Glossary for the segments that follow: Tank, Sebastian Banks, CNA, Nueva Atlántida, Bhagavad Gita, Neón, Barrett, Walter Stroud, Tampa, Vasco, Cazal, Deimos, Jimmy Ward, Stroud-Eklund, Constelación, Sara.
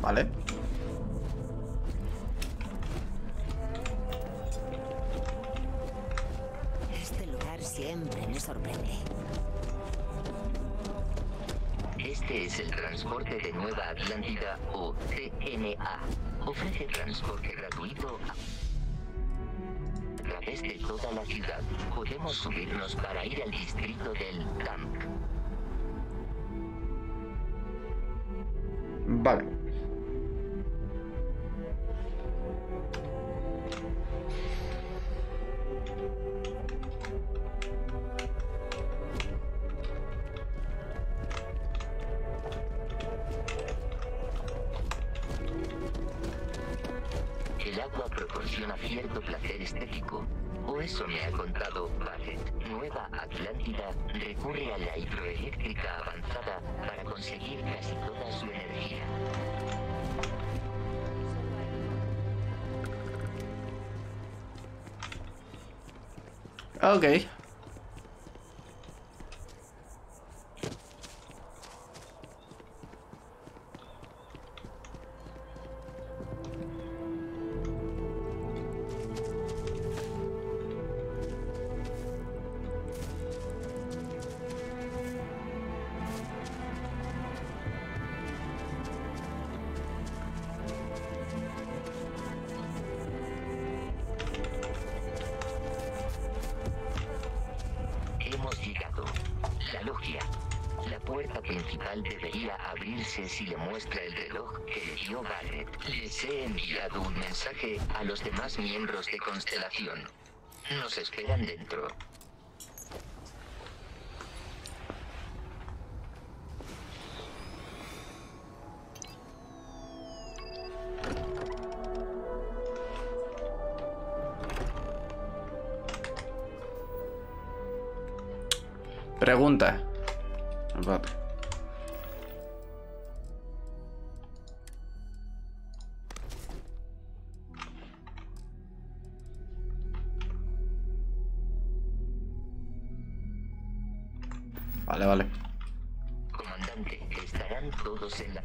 Vale. Este lugar siempre me sorprende. Este es el transporte de Nueva Atlántida o CNA. Ofrece transporte gratuito a través de toda la ciudad. Podemos subirnos para ir al distrito del Tank. Vale. El agua proporciona cierto placer estético, o eso me ha contado Barrett. Nueva Atlántida recurre a la hidroeléctrica avanzada para conseguir casi toda su energía. Ok. Debería abrirse si le muestra el reloj que le dio Barrett. Les he enviado un mensaje a los demás miembros de Constelación. Nos esperan dentro. Pregunta. Vale. Comandante, estarán todos en la...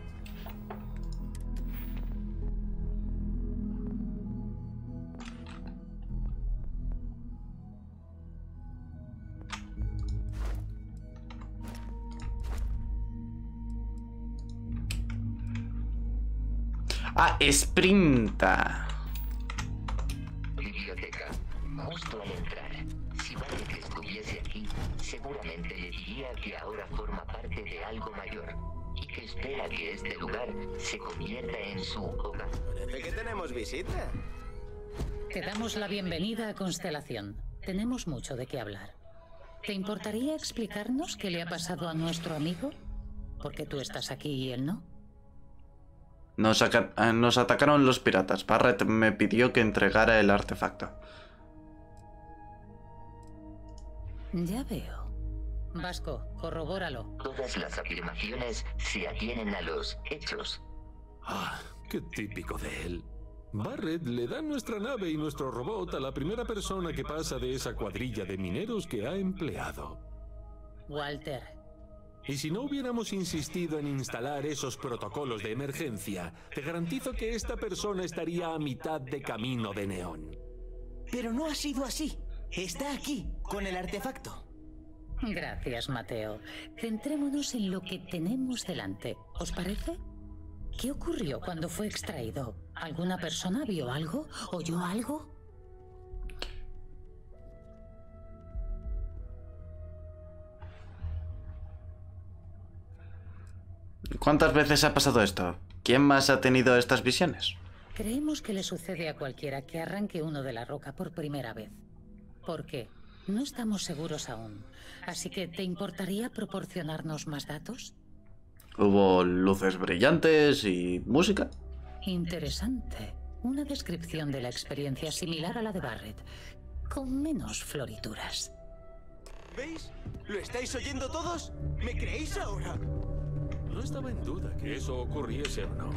Ah, sprinta. Biblioteca, justo al entrar. Si Barrett estuviese aquí, seguramente le diría que ahora forma parte de algo mayor y que espera que este lugar se convierta en su hogar. ¿De qué tenemos visita? Te damos la bienvenida a Constelación. Tenemos mucho de qué hablar. ¿Te importaría explicarnos qué le ha pasado a nuestro amigo? Porque tú estás aquí y él no. Nos atacaron los piratas. Barrett me pidió que entregara el artefacto. Ya veo. Vasco, corrobóralo. Todas las afirmaciones se atienen a los hechos. Ah, qué típico de él. Barrett le da nuestra nave y nuestro robot a la primera persona que pasa de esa cuadrilla de mineros que ha empleado. Walter. Y si no hubiéramos insistido en instalar esos protocolos de emergencia, te garantizo que esta persona estaría a mitad de camino de Neón. Pero no ha sido así. Está aquí, con el artefacto. Gracias, Mateo. Centrémonos en lo que tenemos delante. ¿Os parece? ¿Qué ocurrió cuando fue extraído? ¿Alguna persona vio algo? ¿Oyó algo? ¿Cuántas veces ha pasado esto? ¿Quién más ha tenido estas visiones? Creemos que le sucede a cualquiera que arranque uno de la roca por primera vez. ¿Por qué? No estamos seguros aún. Así que, ¿te importaría proporcionarnos más datos? Hubo luces brillantes y música. Interesante. Una descripción de la experiencia similar a la de Barrett, con menos florituras. ¿Veis? ¿Lo estáis oyendo todos? ¿Me creéis ahora? No estaba en duda que eso ocurriese o no.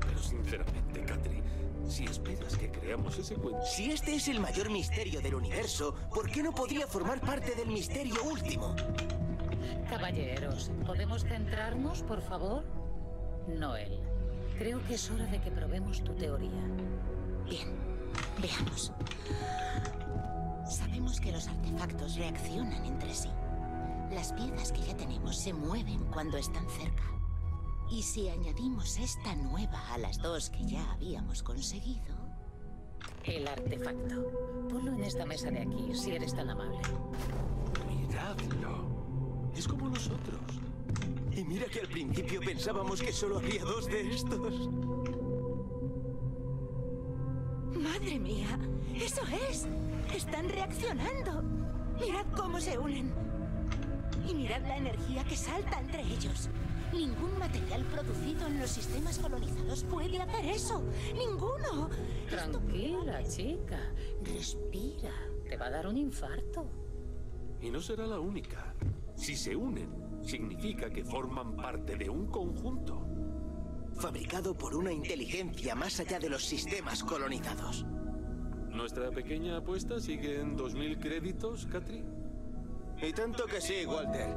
Pero sinceramente, Catherine... Si esperas que creamos ese cuento... Si este es el mayor misterio del universo, ¿por qué no podría formar parte del misterio último? Caballeros, ¿podemos centrarnos, por favor? Noel, Creo que es hora de que probemos tu teoría. Bien, veamos. Sabemos que los artefactos reaccionan entre sí. Las piezas que ya tenemos se mueven cuando están cerca. Y si añadimos esta nueva a las dos que ya habíamos conseguido... El artefacto. Ponlo en esta mesa de aquí, si eres tan amable. Miradlo. Es como nosotros. Y mira que al principio pensábamos que solo había dos de estos. ¡Madre mía! ¡Eso es! ¡Están reaccionando! ¡Mirad cómo se unen! Y mirad la energía que salta entre ellos. Ningún material producido en los sistemas colonizados puede hacer eso. ¡Ninguno! Tranquila, chica. Respira. Te va a dar un infarto. Y no será la única. Si se unen, significa que forman parte de un conjunto. Fabricado por una inteligencia más allá de los sistemas colonizados. ¿Nuestra pequeña apuesta sigue en 2000 créditos, Katri? Y tanto que sí, Walter.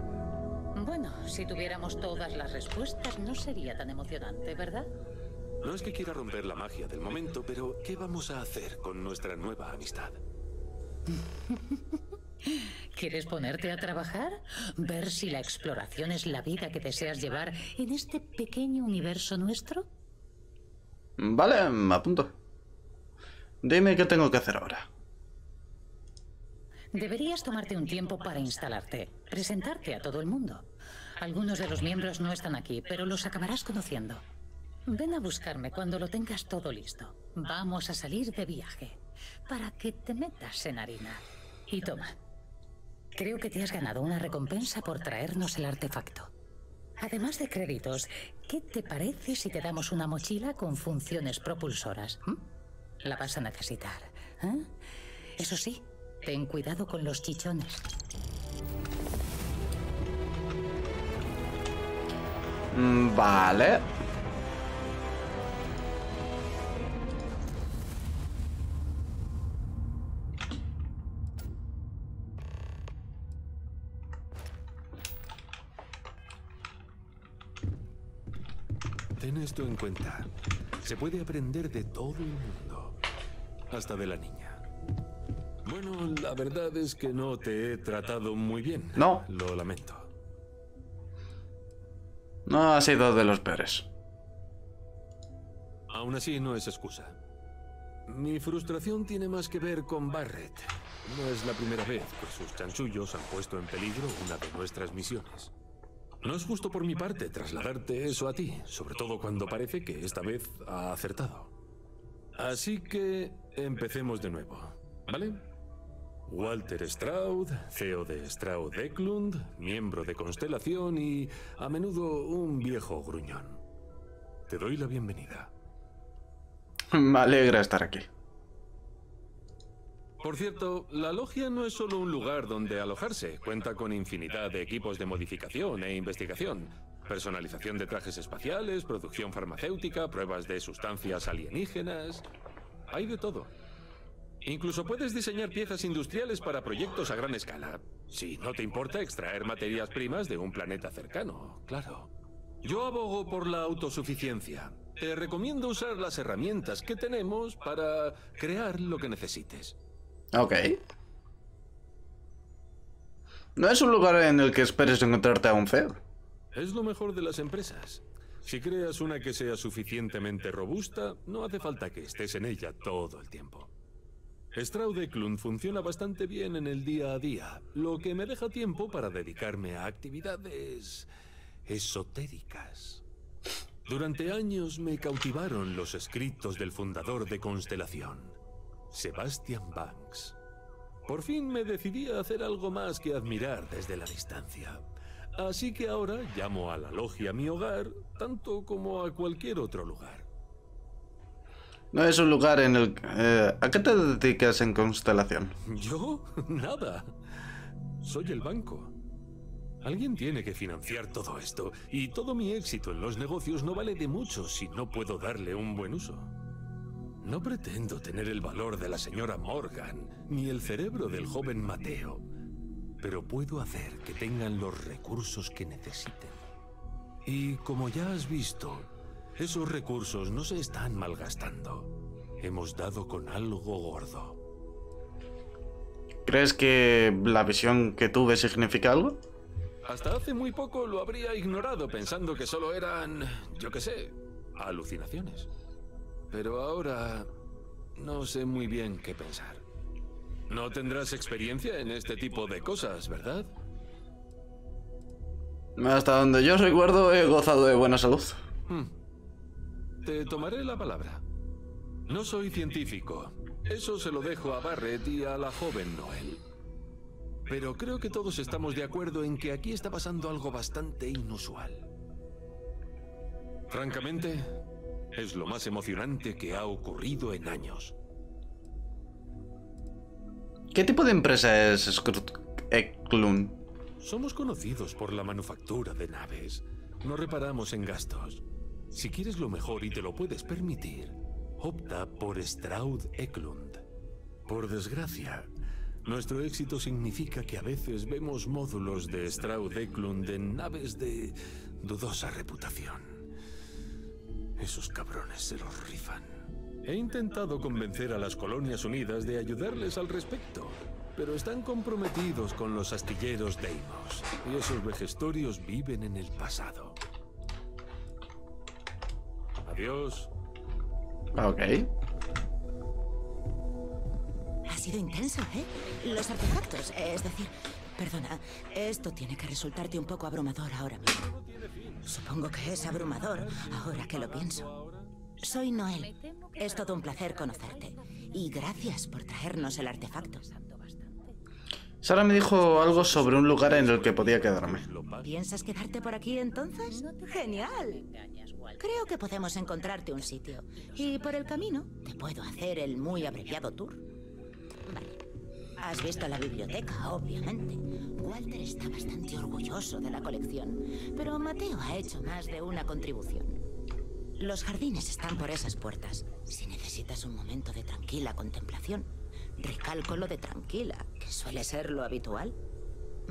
Bueno, si tuviéramos todas las respuestas no sería tan emocionante, ¿verdad? No es que quiera romper la magia del momento, pero ¿qué vamos a hacer con nuestra nueva amistad? ¿Quieres ponerte a trabajar? ¿Ver si la exploración es la vida que deseas llevar en este pequeño universo nuestro? Vale, me apunto. Dime qué tengo que hacer ahora. Deberías tomarte un tiempo para instalarte, presentarte a todo el mundo. Algunos de los miembros no están aquí, pero los acabarás conociendo. Ven a buscarme cuando lo tengas todo listo. Vamos a salir de viaje, para que te metas en harina. Y toma, creo que te has ganado una recompensa por traernos el artefacto. Además de créditos, ¿qué te parece si te damos una mochila con funciones propulsoras? La vas a necesitar, ¿eh? Eso sí. Ten cuidado con los chichones. Vale. Ten esto en cuenta. Se puede aprender de todo el mundo, hasta de la niña. Bueno, la verdad es que no te he tratado muy bien. No. Lo lamento. No ha sido de los peores. Aún así, no es excusa. Mi frustración tiene más que ver con Barrett. No es la primera vez que sus chanchullos han puesto en peligro una de nuestras misiones. No es justo por mi parte trasladarte eso a ti, sobre todo cuando parece que esta vez ha acertado. Así que empecemos de nuevo, ¿vale? Walter Stroud, CEO de Stroud-Eklund, miembro de Constelación y a menudo un viejo gruñón. Te doy la bienvenida. Me alegra estar aquí. Por cierto, la logia no es solo un lugar donde alojarse. Cuenta con infinidad de equipos de modificación e investigación. Personalización de trajes espaciales, producción farmacéutica, pruebas de sustancias alienígenas... Hay de todo. Incluso puedes diseñar piezas industriales para proyectos a gran escala. Si no te importa extraer materias primas de un planeta cercano, claro. Yo abogo por la autosuficiencia. Te recomiendo usar las herramientas que tenemos para crear lo que necesites. Ok. No es un lugar en el que esperes encontrarte a un CEO. Es lo mejor de las empresas. Si creas una que sea suficientemente robusta, no hace falta que estés en ella todo el tiempo. Stroud-Eklund funciona bastante bien en el día a día, lo que me deja tiempo para dedicarme a actividades esotéricas. Durante años me cautivaron los escritos del fundador de Constelación, Sebastian Banks. Por fin me decidí a hacer algo más que admirar desde la distancia. Así que ahora llamo a la logia mi hogar, tanto como a cualquier otro lugar. No es un lugar en el... ¿A qué te dedicas en Constelación? ¿Yo? Nada. Soy el banco. Alguien tiene que financiar todo esto, y todo mi éxito en los negocios no vale de mucho si no puedo darle un buen uso. No pretendo tener el valor de la señora Morgan, ni el cerebro del joven Mateo, pero puedo hacer que tengan los recursos que necesiten. Y como ya has visto... Esos recursos no se están malgastando. Hemos dado con algo gordo. ¿Crees que la visión que tuve significa algo? Hasta hace muy poco lo habría ignorado pensando que solo eran, yo qué sé, alucinaciones. Pero ahora no sé muy bien qué pensar. No tendrás experiencia en este tipo de cosas, ¿verdad? Hasta donde yo recuerdo he gozado de buena salud. Te tomaré la palabra. No soy científico. Eso se lo dejo a Barrett y a la joven Noel. Pero creo que todos estamos de acuerdo en que aquí está pasando algo bastante inusual. Francamente, es lo más emocionante que ha ocurrido en años. ¿Qué tipo de empresa es Stroud-Eklund? Somos conocidos por la manufactura de naves. No reparamos en gastos. Si quieres lo mejor y te lo puedes permitir, opta por Stroud-Eklund. Por desgracia, nuestro éxito significa que a veces vemos módulos de Stroud-Eklund en naves de dudosa reputación. Esos cabrones se los rifan. He intentado convencer a las Colonias Unidas de ayudarles al respecto, pero están comprometidos con los astilleros Deimos, y esos vejestorios viven en el pasado. Adiós. Ok. Ha sido intenso, ¿eh? Los artefactos, es decir... Perdona, esto tiene que resultarte un poco abrumador ahora mismo. Supongo que es abrumador, ahora que lo pienso. Soy Noel. Es todo un placer conocerte. Y gracias por traernos el artefacto. Sara me dijo algo sobre un lugar en el que podía quedarme. ¿Piensas quedarte por aquí entonces? ¡Genial! Creo que podemos encontrarte un sitio. Y por el camino te puedo hacer el muy abreviado tour. Vale. Has visto la biblioteca, obviamente. Walter está bastante orgulloso de la colección, pero Mateo ha hecho más de una contribución. Los jardines están por esas puertas. Si necesitas un momento de tranquila contemplación, recalco lo de tranquila, que suele ser lo habitual.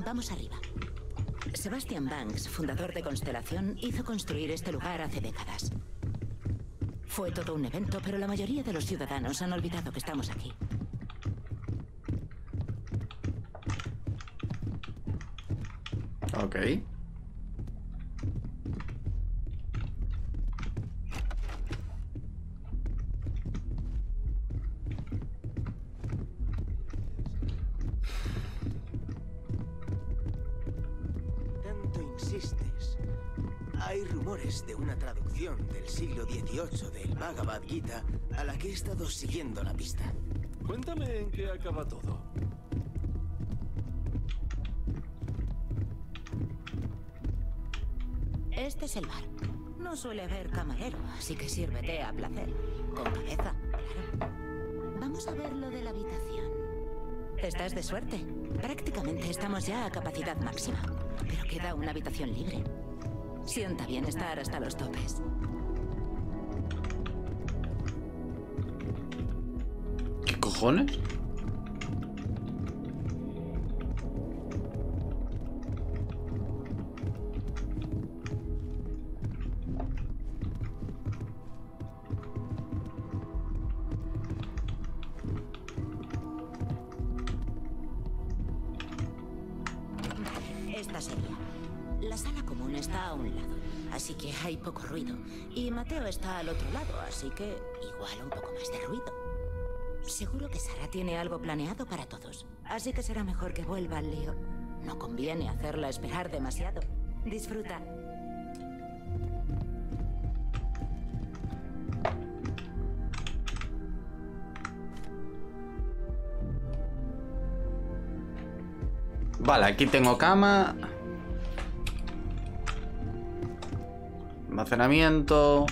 Vamos arriba. Sebastian Banks, fundador de Constelación, hizo construir este lugar hace décadas. Fue todo un evento, pero la mayoría de los ciudadanos han olvidado que estamos aquí. Ok. Tanto insistes. Hay rumores de una traducción del siglo XVIII del Bhagavad Gita a la que he estado siguiendo la pista. Cuéntame en qué acaba todo. Este es el bar. No suele haber camarero, así que sírvete a placer. Con cabeza, claro. Vamos a ver lo de la habitación. Estás de suerte. Prácticamente estamos ya a capacidad máxima, pero queda una habitación libre. Sienta bien estar hasta los topes. ¿Qué cojones? Mateo está al otro lado, así que igual un poco más de ruido. Seguro que Sara tiene algo planeado para todos, así que será mejor que vuelva al lío. No conviene hacerla esperar demasiado. Disfruta. Vale, aquí tengo cama... Almacenamiento.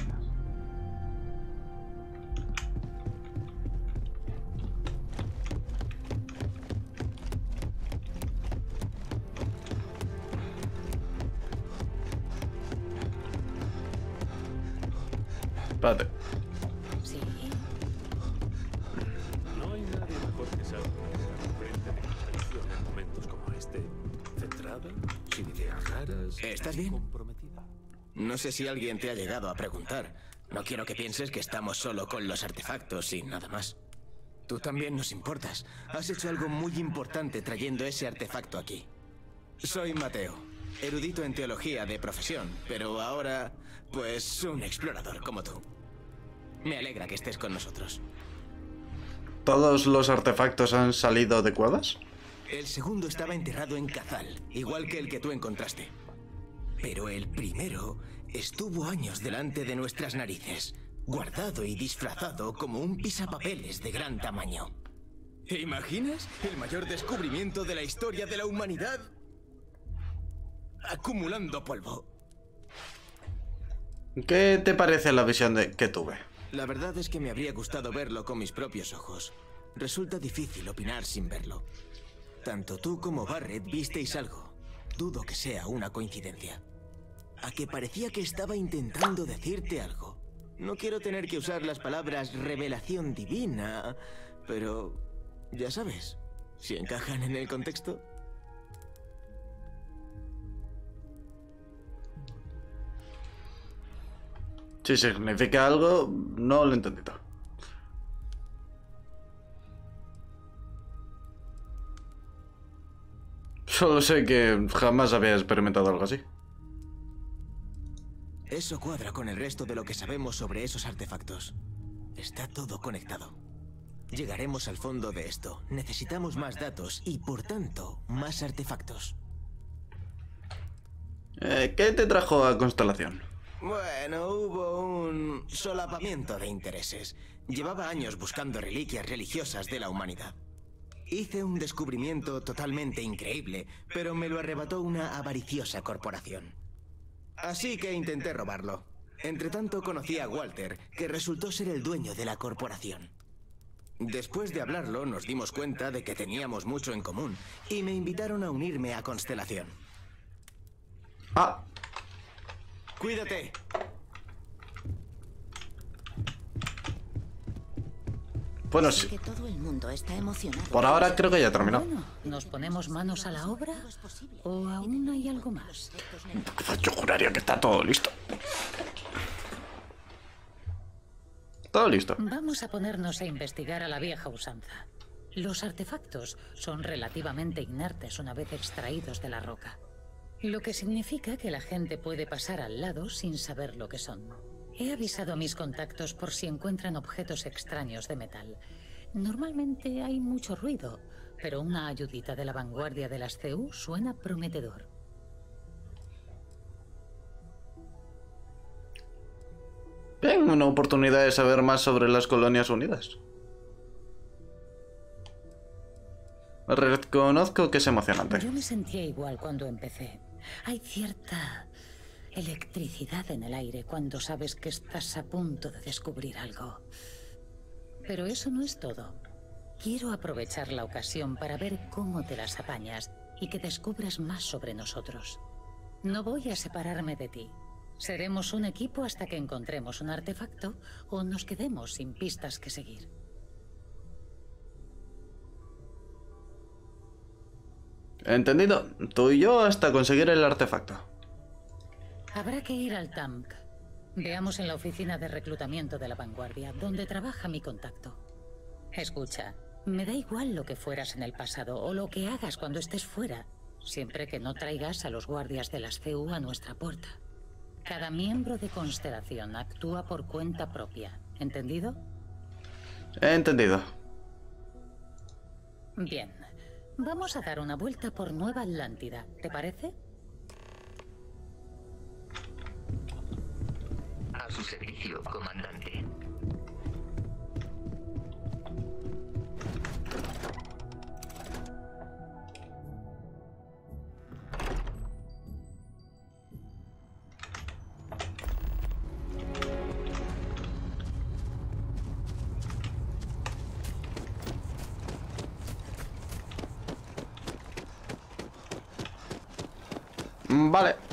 Espérate. Sí. No hay nadie mejor que Sara para frente de contención en momentos como este. Centrada, sin ideas raras. ¿Estás bien? No sé si alguien te ha llegado a preguntar. No quiero que pienses que estamos solo con los artefactos y nada más. Tú también nos importas. Has hecho algo muy importante trayendo ese artefacto aquí. Soy Mateo, erudito en teología de profesión, pero ahora, pues, un explorador como tú. Me alegra que estés con nosotros. ¿Todos los artefactos han salido de cuevas? El segundo estaba enterrado en Cazal, igual que el que tú encontraste. Pero el primero estuvo años delante de nuestras narices, guardado y disfrazado como un pisapapeles de gran tamaño. ¿Te imaginas? El mayor descubrimiento de la historia de la humanidad acumulando polvo. ¿Qué te parece la visión que tuve? La verdad es que me habría gustado verlo con mis propios ojos. Resulta difícil opinar sin verlo. Tanto tú como Barrett visteis algo. Dudo que sea una coincidencia. A que parecía que estaba intentando decirte algo. No quiero tener que usar las palabras revelación divina, pero ya sabes, si encajan en el contexto. Si significa algo, no lo he entendido. Solo sé que jamás había experimentado algo así. Eso cuadra con el resto de lo que sabemos sobre esos artefactos. Está todo conectado. Llegaremos al fondo de esto. Necesitamos más datos y, por tanto, más artefactos. ¿Qué te trajo a Constelación? Bueno, hubo un solapamiento de intereses. Llevaba años buscando reliquias religiosas de la humanidad. Hice un descubrimiento totalmente increíble, pero me lo arrebató una avariciosa corporación. Así que intenté robarlo. Entretanto conocí a Walter, que resultó ser el dueño de la corporación. Después de hablarlo, nos dimos cuenta de que teníamos mucho en común, y me invitaron a unirme a Constelación. Ah. Cuídate. Bueno, sí. Por ahora creo que ya terminó. ¿Nos ponemos manos a la obra o aún hay algo más? Yo juraría que está todo listo. Todo listo. Vamos a ponernos a investigar a la vieja usanza. Los artefactos son relativamente inertes una vez extraídos de la roca. Lo que significa que la gente puede pasar al lado sin saber lo que son. He avisado a mis contactos por si encuentran objetos extraños de metal. Normalmente hay mucho ruido, pero una ayudita de la vanguardia de las CU suena prometedor. Bien, una oportunidad de saber más sobre las colonias unidas. Reconozco que es emocionante. Yo me sentía igual cuando empecé. Hay cierta electricidad en el aire cuando sabes que estás a punto de descubrir algo. Pero eso no es todo. Quiero aprovechar la ocasión para ver cómo te las apañas y que descubras más sobre nosotros. No voy a separarme de ti. Seremos un equipo hasta que encontremos un artefacto o nos quedemos sin pistas que seguir. Entendido. Tú y yo hasta conseguir el artefacto. Habrá que ir al Tank. Veamos en la oficina de reclutamiento de la vanguardia, donde trabaja mi contacto. Escucha, me da igual lo que fueras en el pasado o lo que hagas cuando estés fuera, siempre que no traigas a los guardias de las CU a nuestra puerta. Cada miembro de Constelación actúa por cuenta propia. ¿Entendido? Entendido. Bien. Vamos a dar una vuelta por Nueva Atlántida, ¿te parece? A su servicio, comandante. Vale.